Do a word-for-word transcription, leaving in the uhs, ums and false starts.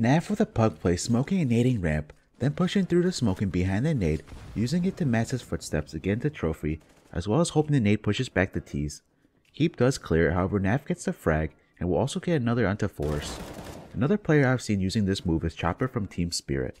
Naf with a pug play smoking a nading ramp, then pushing through the smoke and behind the nade, using it to match his footsteps against the trophy, as well as hoping the nade pushes back the tees. Keep does clear, however Naf gets the frag and will also get another onto force. Another player I've seen using this move is Chopper from Team Spirit.